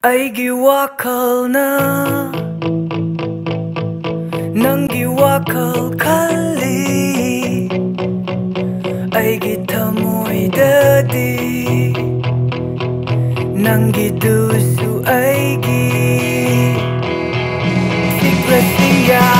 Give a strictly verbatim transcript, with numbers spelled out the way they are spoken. Ay giwakal na nang giwakal kali, ay gitamoy dadi nang gidusu ay gi. Secret siya